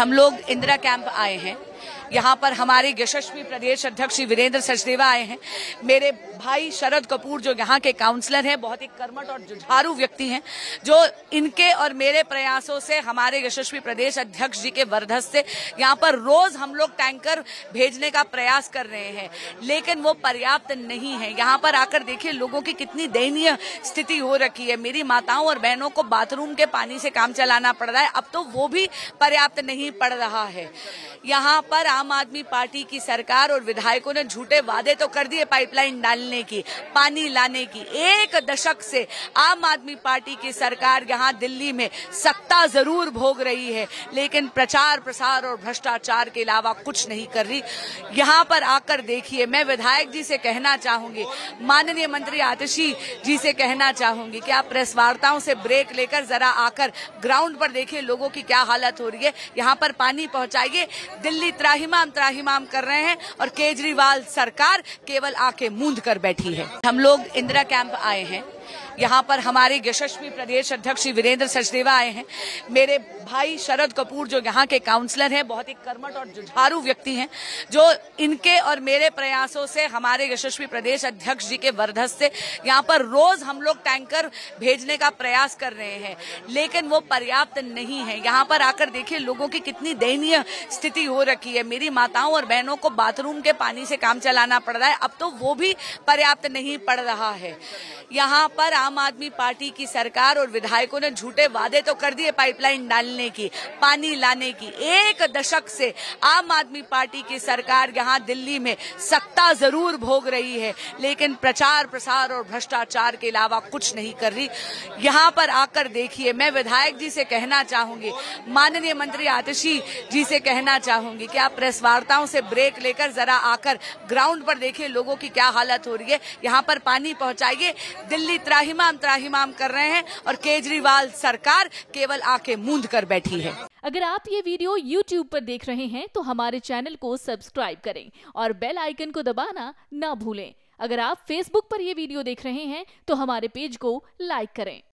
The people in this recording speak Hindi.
हम लोग इंदिरा कैंप आए हैं। यहाँ पर हमारे यशस्वी प्रदेश अध्यक्ष श्री वीरेंद्र सचदेवा आए हैं। मेरे भाई शरद कपूर जो यहाँ के काउंसलर हैं, बहुत ही कर्मठ और जुझारू व्यक्ति हैं, जो इनके और मेरे प्रयासों से हमारे यशस्वी प्रदेश अध्यक्ष जी के वरदहस्त से यहाँ पर रोज हम लोग टैंकर भेजने का प्रयास कर रहे हैं, लेकिन वो पर्याप्त नहीं है। यहाँ पर आकर देखिए लोगों की कितनी दयनीय स्थिति हो रखी है। मेरी माताओं और बहनों को बाथरूम के पानी से काम चलाना पड़ रहा है, अब तो वो भी पर्याप्त नहीं पड़ रहा है। यहाँ पर आम आदमी पार्टी की सरकार और विधायकों ने झूठे वादे तो कर दिए पाइपलाइन डालने की, पानी लाने की। एक दशक से आम आदमी पार्टी की सरकार यहाँ दिल्ली में सत्ता जरूर भोग रही है, लेकिन प्रचार प्रसार और भ्रष्टाचार के अलावा कुछ नहीं कर रही। यहाँ पर आकर देखिए, मैं विधायक जी से कहना चाहूंगी, माननीय मंत्री आतिशी जी से कहना चाहूंगी कि आप प्रेस वार्ताओं से ब्रेक लेकर जरा आकर ग्राउंड पर देखिए लोगों की क्या हालत हो रही है। यहाँ पर पानी पहुंचाइए। दिल्ली त्राहिमाम त्राहिमाम कर रहे हैं और केजरीवाल सरकार केवल आंखें मूंद कर बैठी है। हम लोग इंदिरा कैंप आए हैं। यहाँ पर हमारे यशस्वी प्रदेश अध्यक्ष श्री वीरेंद्र सचदेवा आए हैं। मेरे भाई शरद कपूर जो यहाँ के काउंसलर हैं, बहुत ही कर्मठ और जुझारू व्यक्ति हैं, जो इनके और मेरे प्रयासों से हमारे यशस्वी प्रदेश अध्यक्ष जी के वरदहस्त से यहाँ पर रोज हम लोग टैंकर भेजने का प्रयास कर रहे हैं, लेकिन वो पर्याप्त नहीं है। यहाँ पर आकर देखिए लोगों की कितनी दयनीय स्थिति हो रखी है। मेरी माताओं और बहनों को बाथरूम के पानी से काम चलाना पड़ रहा है, अब तो वो भी पर्याप्त नहीं पड़ रहा है। यहाँ पर आम आदमी पार्टी की सरकार और विधायकों ने झूठे वादे तो कर दिए पाइपलाइन डालने की, पानी लाने की। एक दशक से आम आदमी पार्टी की सरकार यहाँ दिल्ली में सत्ता जरूर भोग रही है, लेकिन प्रचार प्रसार और भ्रष्टाचार के अलावा कुछ नहीं कर रही। यहाँ पर आकर देखिए, मैं विधायक जी से कहना चाहूंगी, माननीय मंत्री आतिशी जी से कहना चाहूंगी कि आप प्रेस वार्ताओं से ब्रेक लेकर जरा आकर ग्राउंड पर देखिए लोगों की क्या हालत हो रही है। यहाँ पर पानी पहुंचाइए। दिल्ली त्राहिमाम त्राहिमाम कर रहे हैं और केजरीवाल सरकार केवल आंखें मूंद कर बैठी है। अगर आप ये वीडियो YouTube पर देख रहे हैं तो हमारे चैनल को सब्सक्राइब करें और बेल आइकन को दबाना ना भूलें। अगर आप Facebook पर ये वीडियो देख रहे हैं तो हमारे पेज को लाइक करें।